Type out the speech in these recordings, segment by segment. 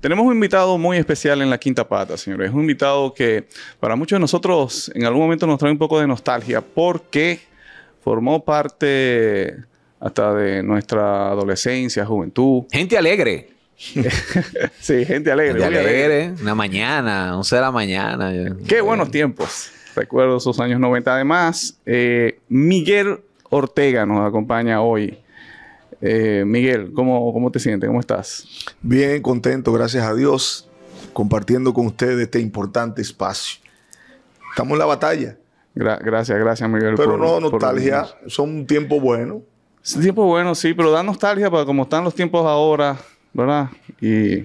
Tenemos un invitado muy especial en La Quinta Pata, señores. Es un invitado que para muchos de nosotros en algún momento nos trae un poco de nostalgia porque formó parte hasta de nuestra adolescencia, juventud. Gente alegre. Sí, gente alegre. Gente alegre, una mañana, 11 de la mañana. Qué buenos tiempos. Recuerdo esos años 90. Además, Miguel Ortega nos acompaña hoy. Miguel, ¿cómo te sientes? ¿Cómo estás? Bien, contento, gracias a Dios, compartiendo con ustedes este importante espacio. Estamos en la batalla. Gracias, Miguel. Pero no nostalgia, son tiempos buenos. Es un tiempo bueno, sí, pero da nostalgia para como están los tiempos ahora, ¿verdad? Y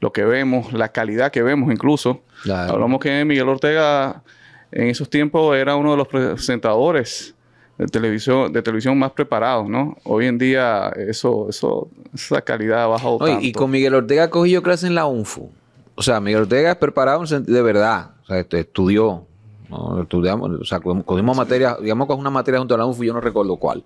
lo que vemos, la calidad que vemos incluso. Claro. Hablamos que Miguel Ortega en esos tiempos era uno de los presentadores de televisión más preparados, ¿no? Hoy en día esa calidad ha bajado tanto. Y con Miguel Ortega cogí yo clase en la UNFU. O sea, Miguel Ortega es preparado de verdad. O sea, estudió. ¿No? Estudiamos, o sea, cogimos materias, digamos que es una materia junto a la UNFU, yo no recuerdo cuál.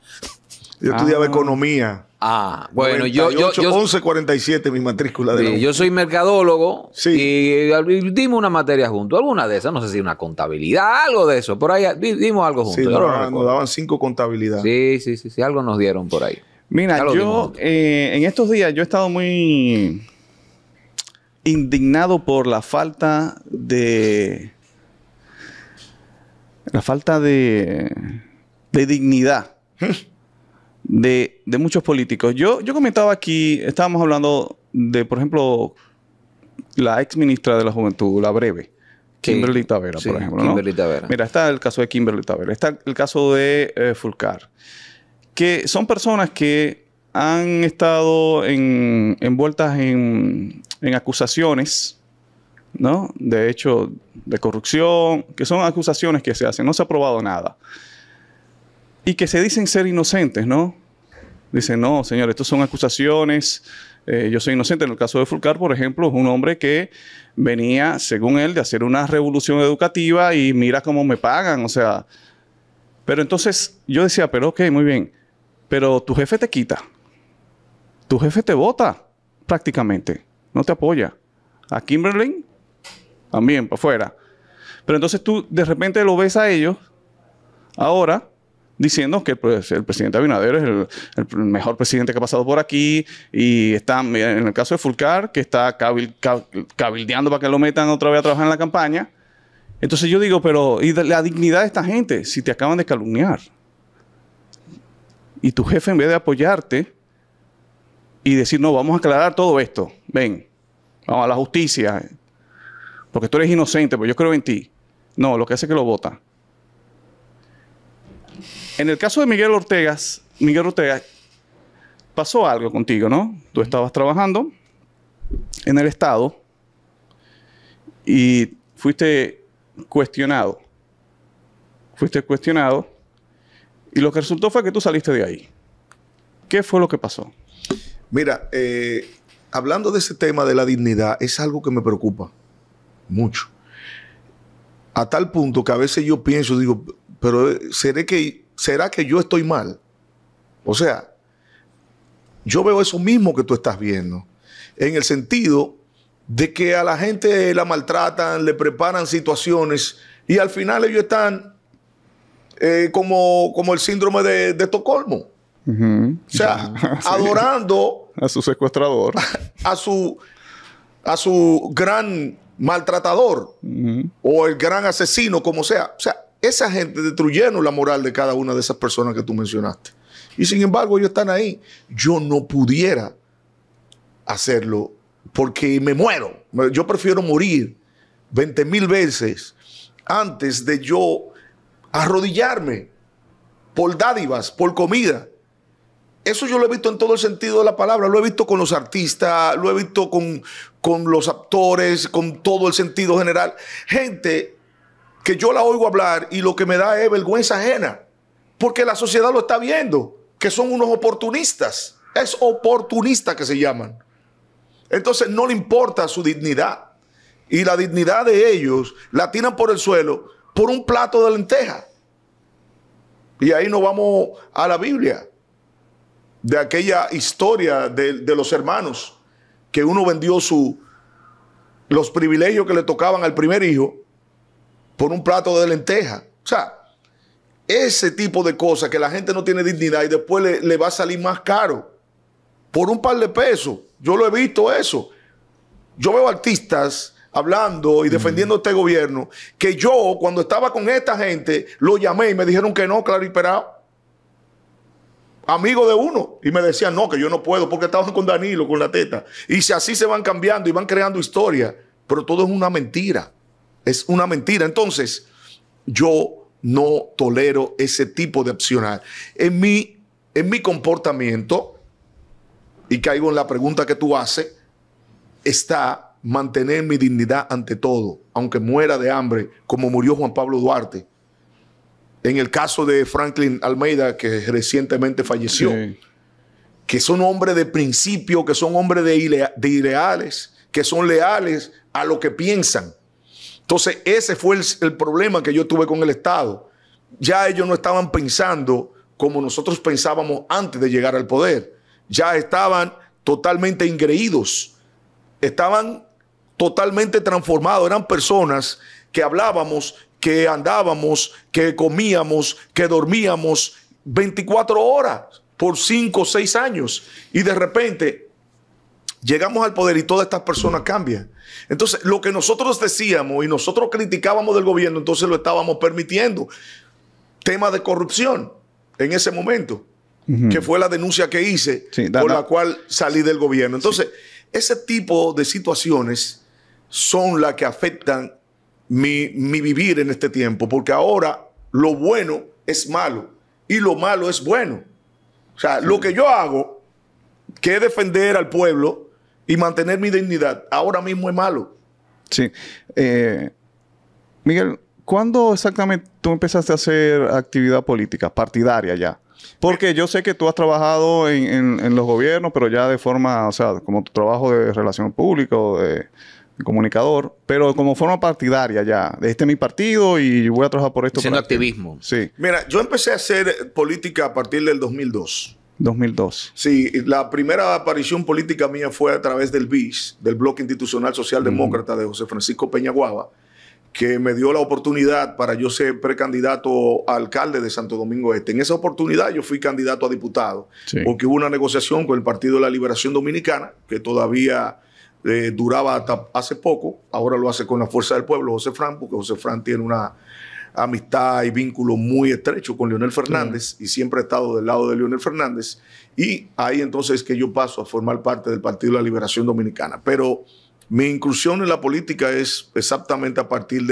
Yo estudiaba economía. Ah, bueno, 98, yo 1147 mi matrícula de la UNFU. Yo soy mercadólogo. Sí. Y dimos una materia juntos, alguna de esas, no sé si una contabilidad, algo de eso, por ahí dimos algo juntos. Sí, nos daban 5 contabilidades. Sí, algo nos dieron por ahí. Mira, yo en estos días yo he estado muy indignado por la falta de dignidad. De muchos políticos. Yo comentaba aquí, estábamos hablando de, por ejemplo, la ex ministra de la Juventud, la breve, Kimberly Tavera, por ejemplo. Kimberly Tavera. Mira, está el caso de Kimberly Tavera, está el caso de Fulcar, que son personas que han estado envueltas en acusaciones, ¿no? De hecho, de corrupción, que son acusaciones que se hacen, no se ha probado nada. Y que se dicen ser inocentes, ¿no? Dicen, no, señor, estos son acusaciones, yo soy inocente. En el caso de Fulcar, por ejemplo, es un hombre que venía, según él, de hacer una revolución educativa y mira cómo me pagan, o sea. Pero entonces yo decía, pero ok, muy bien, pero tu jefe te quita, tu jefe te vota prácticamente, no te apoya. A Kimberly, también, para afuera. Pero entonces tú de repente lo ves a ellos, ahora, diciendo que pues, el presidente Abinader es el mejor presidente que ha pasado por aquí y está, en el caso de Fulcar, que está cabildeando para que lo metan otra vez a trabajar en la campaña. Entonces yo digo, pero ¿y la dignidad de esta gente? Si te acaban de calumniar y tu jefe en vez de apoyarte y decir, no, vamos a aclarar todo esto, ven, vamos a la justicia, porque tú eres inocente, pues yo creo en ti. No, lo que hace es que lo votan. En el caso de Miguel Ortega, pasó algo contigo, ¿no? Tú estabas trabajando en el Estado y fuiste cuestionado y lo que resultó fue que tú saliste de ahí. ¿Qué fue lo que pasó? Mira, hablando de ese tema de la dignidad, es algo que me preocupa mucho. A tal punto que a veces yo pienso, digo, pero ¿será que yo estoy mal? O sea, yo veo eso mismo que tú estás viendo, en el sentido de que a la gente la maltratan, le preparan situaciones y al final ellos están como el síndrome de Estocolmo. Uh-huh. O sea, sí. Adorando a su secuestrador, a su gran maltratador, uh-huh, o el gran asesino, como sea. O sea, esa gente destruyendo la moral de cada una de esas personas que tú mencionaste. Y sin embargo, ellos están ahí. Yo no pudiera hacerlo porque me muero. Yo prefiero morir 20.000 veces antes de yo arrodillarme por dádivas, por comida. Eso yo lo he visto en todo el sentido de la palabra. Lo he visto con los artistas, lo he visto con los actores, con todo el sentido general. Gente que yo la oigo hablar y lo que me da es vergüenza ajena, porque la sociedad lo está viendo, que son unos oportunistas, es oportunista que se llaman. Entonces no le importa su dignidad y la dignidad de ellos la tiran por el suelo por un plato de lenteja. Y ahí nos vamos a la Biblia, de aquella historia de los hermanos que uno vendió los privilegios que le tocaban al primer hijo por un plato de lenteja. O sea, ese tipo de cosas que la gente no tiene dignidad y después le va a salir más caro por un par de pesos. Yo lo he visto eso. Yo veo artistas hablando y defendiendo este gobierno, que yo, cuando estaba con esta gente, lo llamé y me dijeron que no, claro y perado. Amigo de uno. Y me decían, no, que yo no puedo, porque estaban con Danilo, con la teta. Y si así se van cambiando y van creando historia. Pero todo es una mentira. Es una mentira. Entonces, yo no tolero ese tipo de accionar. En mi comportamiento, y caigo en la pregunta que tú haces, está mantener mi dignidad ante todo, aunque muera de hambre, como murió Juan Pablo Duarte. En el caso de Franklin Almeida, que recientemente falleció, sí, que son hombres de principio, que son hombres de ideales, que son leales a lo que piensan. Entonces, ese fue el problema que yo tuve con el Estado. Ya ellos no estaban pensando como nosotros pensábamos antes de llegar al poder. Ya estaban totalmente ingreídos. Estaban totalmente transformados. Eran personas que hablábamos, que andábamos, que comíamos, que dormíamos 24 horas por 5 o 6 años. Y de repente llegamos al poder y todas estas personas cambian. Entonces, lo que nosotros decíamos y nosotros criticábamos del gobierno, entonces lo estábamos permitiendo. Tema de corrupción en ese momento, que fue la denuncia que hice, por la cual salí del gobierno. Entonces, ese tipo de situaciones son las que afectan mi vivir en este tiempo, porque ahora lo bueno es malo y lo malo es bueno. O sea, lo que yo hago, que es defender al pueblo y mantener mi dignidad, ahora mismo es malo. Sí. Miguel, ¿cuándo exactamente tú empezaste a hacer actividad política, partidaria ya? Porque yo sé que tú has trabajado en los gobiernos, pero ya de forma, o sea, como tu trabajo de relación pública o de comunicador, pero como forma partidaria ya. Este es mi partido y voy a trabajar por esto. Siendo activismo. Sí. Mira, yo empecé a hacer política a partir del 2002. 2002. Sí, la primera aparición política mía fue a través del BIS, del Bloque Institucional Social Demócrata de José Francisco Peña Guaba, que me dio la oportunidad para yo ser precandidato a alcalde de Santo Domingo Este. En esa oportunidad yo fui candidato a diputado, porque hubo una negociación con el Partido de la Liberación Dominicana, que todavía duraba hasta hace poco. Ahora lo hace con la Fuerza del Pueblo, José Franco, porque José Franco tiene una amistad y vínculo muy estrecho con Leonel Fernández y siempre ha estado del lado de Leonel Fernández. Y ahí entonces que yo paso a formar parte del Partido de la Liberación Dominicana. Pero mi inclusión en la política es exactamente a partir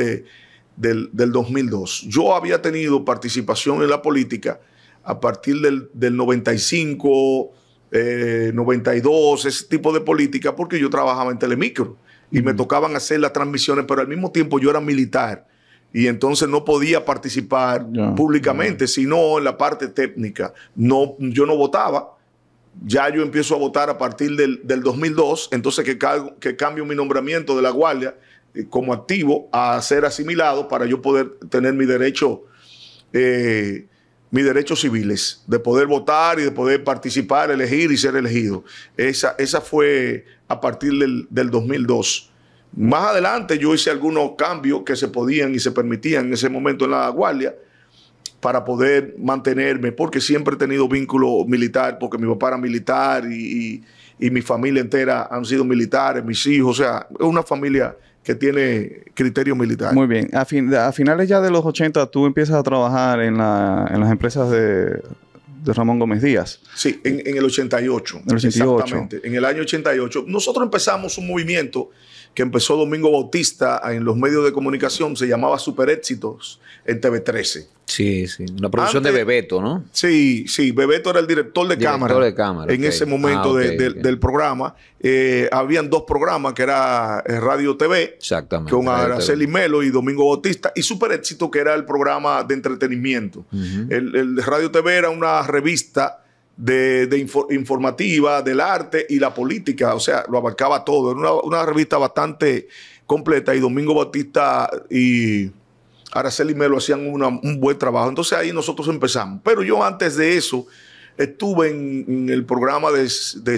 del 2002. Yo había tenido participación en la política a partir del 95, 92, ese tipo de política, porque yo trabajaba en Telemicro y me tocaban hacer las transmisiones, pero al mismo tiempo yo era militar y entonces no podía participar públicamente, sino en la parte técnica. No, yo no votaba. Ya yo empiezo a votar a partir del 2002, entonces que cambio mi nombramiento de la Guardia como activo a ser asimilado para yo poder tener mis derechos civiles, de poder votar y de poder participar, elegir y ser elegido. Esa fue a partir del 2002. Más adelante yo hice algunos cambios que se podían y se permitían en ese momento en la Guardia, para poder mantenerme, porque siempre he tenido vínculo militar, porque mi papá era militar y mi familia entera han sido militares, mis hijos, o sea, es una familia que tiene criterio militar. Muy bien. A finales ya de los 80 tú empiezas a trabajar en las empresas de Ramón Gómez Díaz. Sí, en el 88. El 88. Exactamente. En el año 88. Nosotros empezamos un movimiento que empezó Domingo Bautista en los medios de comunicación, se llamaba Super Éxitos en TV13. Sí, sí. Una producción de Bebeto, ¿no? Sí, sí. Bebeto era el director de cámara en ese momento del programa. Habían dos programas, que era Radio TV, con Araceli Melo y Domingo Bautista, y Super Éxito, que era el programa de entretenimiento. El Radio TV era una revista informativa, del arte y la política, o sea, lo abarcaba todo. Era una revista bastante completa, y Domingo Bautista y Araceli Melo hacían un buen trabajo. Entonces ahí nosotros empezamos. Pero yo antes de eso estuve en el programa de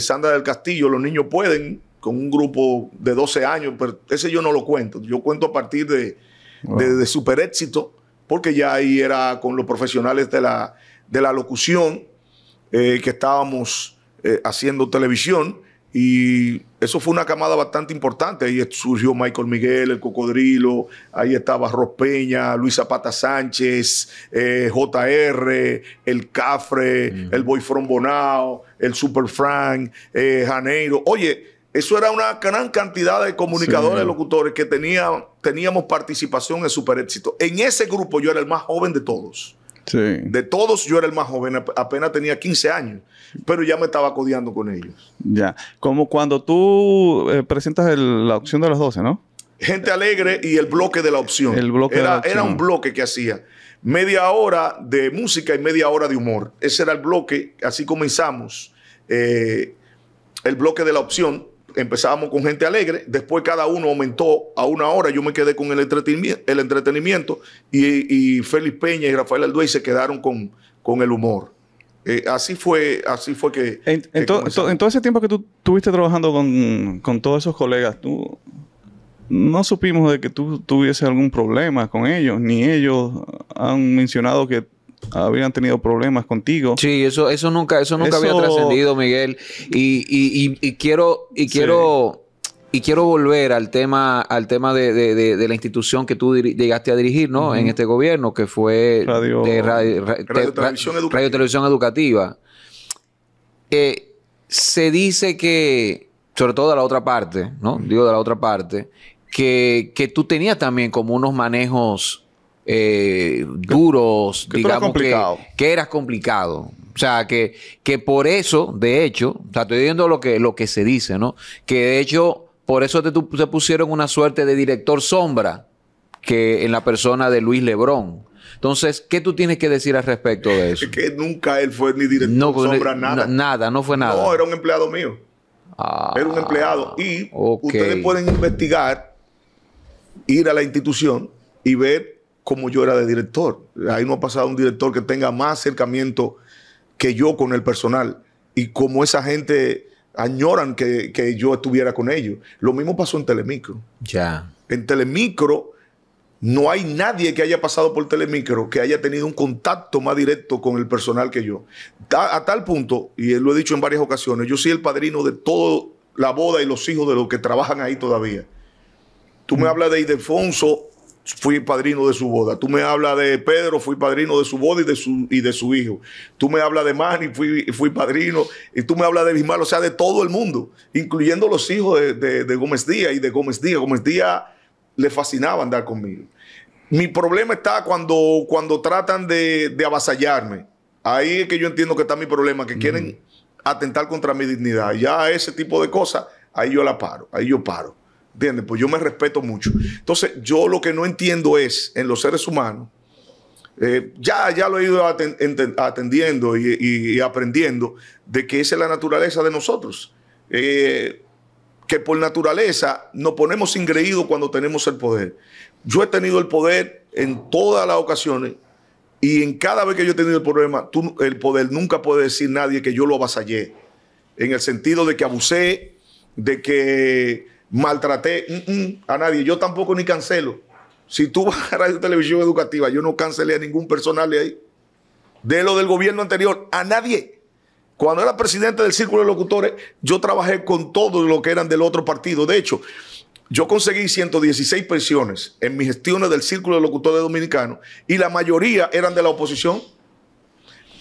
Sandra del Castillo, Los Niños Pueden, con un grupo de 12 años, pero ese yo no lo cuento. Yo cuento a partir de Super Éxitos, porque ya ahí era con los profesionales de la locución que estábamos haciendo televisión, y eso fue una camada bastante importante. Ahí surgió Michael Miguel, el Cocodrilo, ahí estaba Ros Peña, Luis Zapata Sánchez, JR, el Cafre, el Boy From Bonao, el Super Frank, Janeiro. Oye, eso era una gran cantidad de comunicadores, sí, locutores que teníamos participación en Super Éxito. En ese grupo yo era el más joven de todos. Sí. De todos yo era el más joven, apenas tenía 15 años, pero ya me estaba codeando con ellos. Ya, como cuando tú presentas la opción de los 12, ¿no? Gente Alegre y el bloque de la opción. El bloque de la opción. Era un bloque que hacía media hora de música y media hora de humor. Ese era el bloque, así comenzamos el bloque de la opción. Empezábamos con Gente Alegre, después cada uno aumentó a una hora. Yo me quedé con el entretenimiento, y Félix Peña y Rafael Alduey se quedaron con el humor. Así fue que... En todo ese tiempo que tú estuviste trabajando con todos esos colegas, tú no supimos de que tú tuviese algún problema con ellos, ni ellos han mencionado que habían tenido problemas contigo. Sí, eso nunca había trascendido, Miguel. Y quiero volver al tema de la institución que tú llegaste a dirigir, ¿no? En este gobierno, que fue Radio Televisión Educativa. Se dice que, sobre todo de la otra parte, ¿no? Digo, de la otra parte, que tú tenías también como unos manejos duros, digamos, que eras complicado. O sea, que por eso, de hecho, o sea, estoy viendo lo que se dice, ¿no? Que de hecho, por eso te pusieron una suerte de director sombra, que en la persona de Luis Lebrón. Entonces, ¿qué tú tienes que decir al respecto de eso? Que nunca él fue ni director sombra, nada. No fue nada. No, era un empleado mío. Ah, era un empleado. Y ustedes pueden investigar, ir a la institución y ver como yo era de director. Ahí no ha pasado un director que tenga más acercamiento que yo con el personal. Y como esa gente añoran que yo estuviera con ellos. Lo mismo pasó en Telemicro. Ya. En Telemicro no hay nadie que haya pasado por Telemicro que haya tenido un contacto más directo con el personal que yo. A tal punto, y lo he dicho en varias ocasiones, yo soy el padrino de toda la boda y los hijos de los que trabajan ahí todavía. Tú me hablas de Ildefonso, fui padrino de su boda. Tú me hablas de Pedro, fui padrino de su boda y de su hijo. Tú me hablas de Manny, fui padrino. Y tú me hablas de Bismar, o sea, de todo el mundo, incluyendo los hijos de Gómez Díaz y de Gómez Díaz. Gómez Díaz le fascinaba andar conmigo. Mi problema está cuando tratan de avasallarme. Ahí es que yo entiendo que está mi problema, que quieren atentar contra mi dignidad. Ya ese tipo de cosas, ahí yo la paro, ahí yo paro. ¿Entiendes? Pues yo me respeto mucho. Entonces, yo lo que no entiendo es, en los seres humanos, ya lo he ido atendiendo y aprendiendo, de que esa es la naturaleza de nosotros. Que por naturaleza nos ponemos ingreídos cuando tenemos el poder. Yo he tenido el poder en todas las ocasiones, y en cada vez que yo he tenido el poder, nunca puede decir nadie que yo lo avasallé. En el sentido de que abusé, de que maltraté a nadie. Yo tampoco ni cancelo. Si tú vas a Radio Televisión Educativa, yo no cancelé a ningún personal de ahí. De lo del gobierno anterior, a nadie. Cuando era presidente del Círculo de Locutores, yo trabajé con todos los que eran del otro partido. De hecho, yo conseguí 116 pensiones en mis gestiones del Círculo de Locutores Dominicanos, y la mayoría eran de la oposición,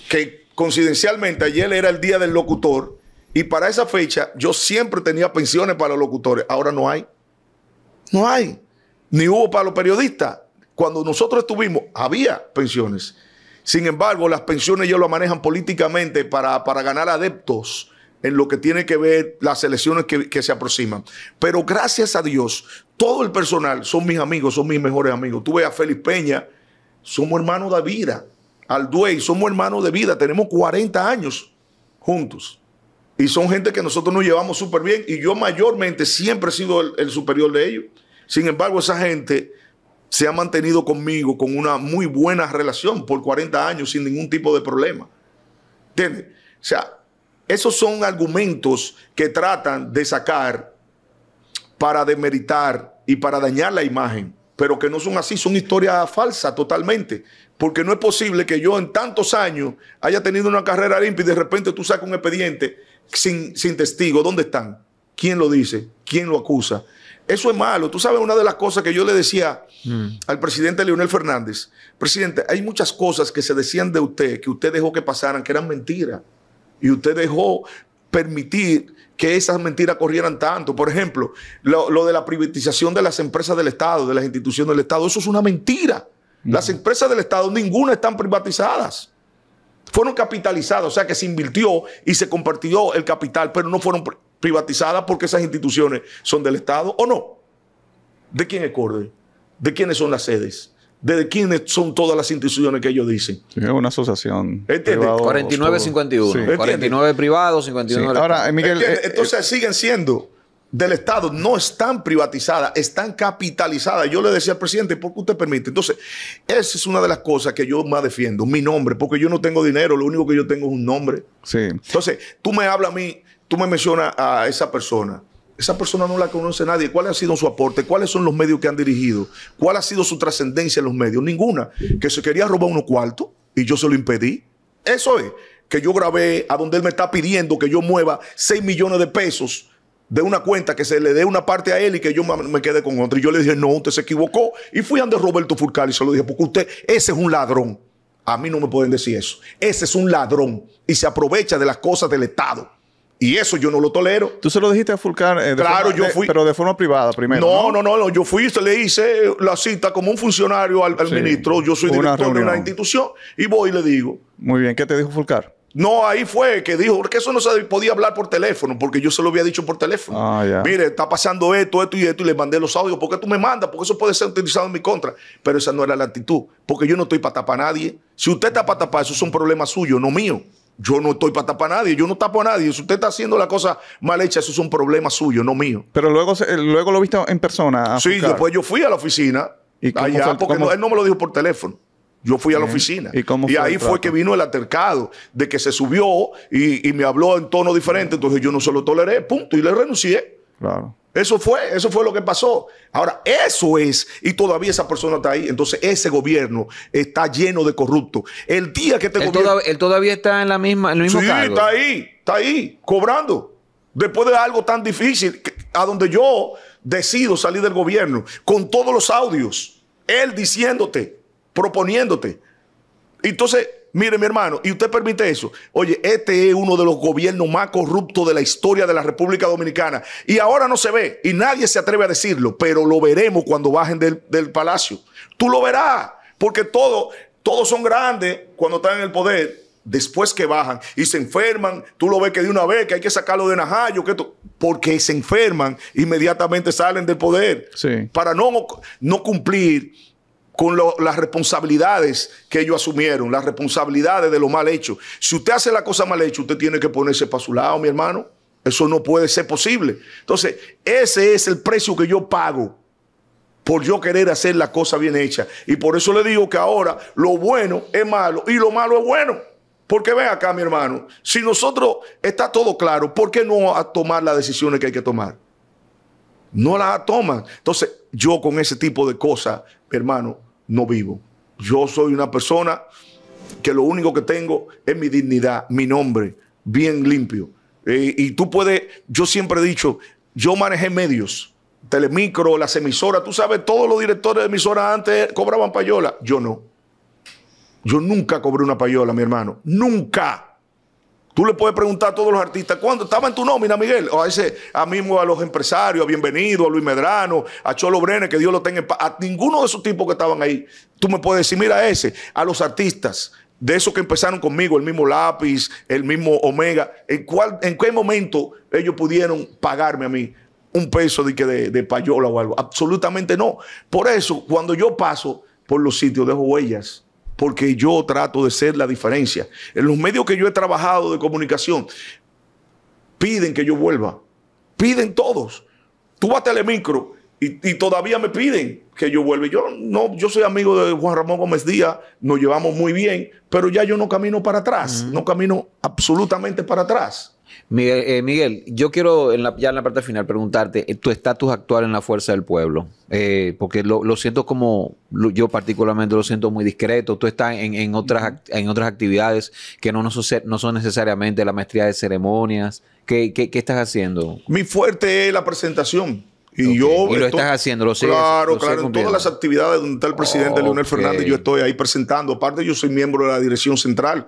que coincidencialmente ayer era el día del locutor. Y para esa fecha, yo siempre tenía pensiones para los locutores. Ahora no hay. No hay. Ni hubo para los periodistas. Cuando nosotros estuvimos, había pensiones. Sin embargo, las pensiones ellos lo manejan políticamente para ganar adeptos en lo que tiene que ver las elecciones que se aproximan. Pero gracias a Dios, todo el personal son mis amigos, son mis mejores amigos. Tú ves a Félix Peña, somos hermanos de vida. Alduey, somos hermanos de vida. Tenemos 40 años juntos. Y son gente que nosotros nos llevamos súper bien, y yo mayormente siempre he sido el superior de ellos. Sin embargo, esa gente se ha mantenido conmigo con una muy buena relación por 40 años sin ningún tipo de problema. ¿Entiendes? O sea, esos son argumentos que tratan de sacar para demeritar y para dañar la imagen, pero que no son así, son historias falsas totalmente, porque no es posible que yo en tantos años haya tenido una carrera limpia y de repente tú sacas un expediente sin testigo. ¿Dónde están? ¿Quién lo dice? ¿Quién lo acusa? Eso es malo. Tú sabes, una de las cosas que yo le decía al presidente Leonel Fernández: presidente, hay muchas cosas que se decían de usted, que usted dejó que pasaran, que eran mentiras, y usted dejó permitir que esas mentiras corrieran tanto. Por ejemplo, lo de la privatización de las empresas del Estado, de las instituciones del Estado, eso es una mentira. Las empresas del Estado, ninguna están privatizadas. Fueron capitalizadas, o sea que se invirtió y se compartió el capital, pero no fueron privatizadas porque esas instituciones son del Estado, ¿o no? ¿De quién es Cordel? ¿De quiénes son las sedes? ¿De quiénes son todas las instituciones que ellos dicen? Es una asociación. 49-51. Sí. 49 privados, 51. Sí. Ahora, Miguel, entonces siguen siendo del Estado, no están privatizadas, están capitalizadas. Yo le decía al presidente, ¿por qué usted permite? Entonces, esa es una de las cosas que yo más defiendo, mi nombre, porque yo no tengo dinero, lo único que yo tengo es un nombre. Sí. Entonces, tú me hablas a mí, tú me mencionas a esa persona. Esa persona no la conoce nadie. ¿Cuál ha sido su aporte? ¿Cuáles son los medios que han dirigido? ¿Cuál ha sido su trascendencia en los medios? Ninguna. Que se quería robar unos cuartos y yo se lo impedí. Eso es. Que yo grabé a donde él me está pidiendo que yo mueva 6 millones de pesos de una cuenta, que se le dé una parte a él y que yo me quede con otra. Y yo le dije, no, usted se equivocó. Y fui ante Roberto Fulcar y se lo dije, porque usted, ese es un ladrón. A mí no me pueden decir eso. Ese es un ladrón y se aprovecha de las cosas del Estado. Y eso yo no lo tolero. ¿Tú se lo dijiste a Fulcar? Claro, yo fui. Pero de forma privada primero. No. Yo fui, se le hice la cita como un funcionario al sí, ministro. Yo soy director de una institución y voy y le digo. Muy bien. ¿Qué te dijo Fulcar? No, ahí fue que dijo, porque eso no se podía hablar por teléfono, porque yo se lo había dicho por teléfono. Mire, está pasando esto, y le mandé los audios. ¿Por qué tú me mandas? Porque eso puede ser utilizado en mi contra. Pero esa no era la actitud, porque yo no estoy para tapar a nadie. Si usted está para tapar, eso es un problema suyo, no mío. Yo no estoy para tapar a nadie, yo no tapo a nadie. Si usted está haciendo la cosa mal hecha, eso es un problema suyo, no mío. Pero luego lo viste en persona. Sí, después yo fui a la oficina. ¿Y allá, porque él no me lo dijo por teléfono. Yo fui a la oficina. Y ahí fue que vino el altercado de que se subió y me habló en tono diferente. Entonces yo no se lo toleré, punto, y le renuncié. Claro. Eso fue lo que pasó. Ahora, eso es, y todavía esa persona está ahí. Entonces, ese gobierno está lleno de corruptos. El día que él todavía está en el mismo cargo. Sí, está ahí, cobrando. Después de algo tan difícil, a donde yo decido salir del gobierno, con todos los audios, él diciéndote, proponiéndote. Entonces, mire, mi hermano, y usted permite eso. Oye, este es uno de los gobiernos más corruptos de la historia de la República Dominicana. Y ahora no se ve y nadie se atreve a decirlo, pero lo veremos cuando bajen del palacio. Tú lo verás, porque todos son grandes cuando están en el poder. Después que bajan y se enferman, tú lo ves que de una vez que hay que sacarlo de Najayo, porque se enferman, inmediatamente salen del poder. Sí. Para no cumplir con las responsabilidades que ellos asumieron, las responsabilidades de lo mal hecho. Si usted hace la cosa mal hecha, usted tiene que ponerse para su lado, mi hermano. Eso no puede ser posible. Entonces, ese es el precio que yo pago por yo querer hacer la cosa bien hecha. Y por eso le digo que ahora lo bueno es malo y lo malo es bueno. Porque ven acá, mi hermano, si nosotros está todo claro, ¿por qué no a tomar las decisiones que hay que tomar? No las toman. Entonces, yo con ese tipo de cosas, mi hermano, no vivo. Yo soy una persona que lo único que tengo es mi dignidad, mi nombre, bien limpio. Y tú puedes, yo siempre he dicho, yo manejé medios, Telemicro, las emisoras, tú sabes, todos los directores de emisoras antes cobraban payola. Yo no. Yo nunca cobré una payola, mi hermano. Nunca. Tú le puedes preguntar a todos los artistas, ¿cuándo estaba en tu nómina, Miguel? O a los empresarios, a Bienvenido, a Luis Medrano, a Cholo Brenes, que Dios lo tenga en paz. A ninguno de esos tipos que estaban ahí. Tú me puedes decir, mira a los artistas, de esos que empezaron conmigo, el mismo Lápiz, el mismo Omega, ¿en qué momento ellos pudieron pagarme a mí un peso de payola o algo? Absolutamente no. Por eso, cuando yo paso por los sitios, dejo huellas. Porque yo trato de ser la diferencia. En los medios que yo he trabajado de comunicación, piden que yo vuelva. Piden todos. Tú vas a Telemicro Y todavía me piden que yo vuelva. Yo soy amigo de Juan Ramón Gómez Díaz, nos llevamos muy bien, pero ya yo no camino para atrás, no camino absolutamente para atrás. Miguel, yo quiero ya en la parte final preguntarte tu estatus actual en la Fuerza del Pueblo, porque lo siento como, yo particularmente lo siento muy discreto. Tú estás en otras actividades que no son necesariamente la maestría de ceremonias. ¿Qué estás haciendo? Mi fuerte es la presentación. Y okay. Lo estás haciendo, lo sé. Claro, claro. En todas las actividades donde está el presidente Leonel Fernández, yo estoy ahí presentando. Aparte, yo soy miembro de la dirección central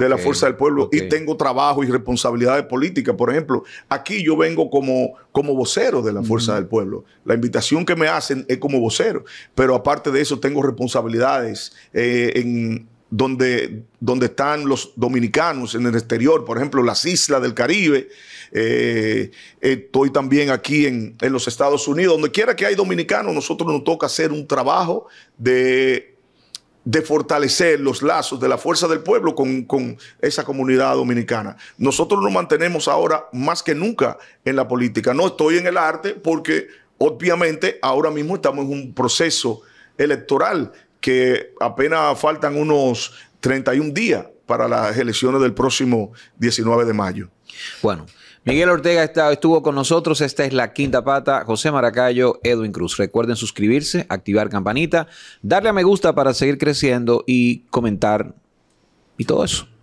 de la Fuerza del Pueblo y tengo trabajo y responsabilidades políticas. Por ejemplo, aquí yo vengo como vocero de la Fuerza del Pueblo. La invitación que me hacen es como vocero. Pero aparte de eso, tengo responsabilidades donde están los dominicanos en el exterior, por ejemplo, las islas del Caribe. Estoy también aquí en los Estados Unidos. Donde quiera que hay dominicanos, nosotros nos toca hacer un trabajo de fortalecer los lazos de la Fuerza del Pueblo con esa comunidad dominicana. Nosotros nos mantenemos ahora más que nunca en la política. No estoy en el arte porque obviamente ahora mismo estamos en un proceso electoral que apenas faltan unos 31 días para las elecciones del próximo 19 de mayo. Bueno, Miguel Ortega estuvo con nosotros. Esta es La Quinta Pata. José Maracayo, Edwin Cruz. Recuerden suscribirse, activar campanita, darle a me gusta para seguir creciendo y comentar y todo eso.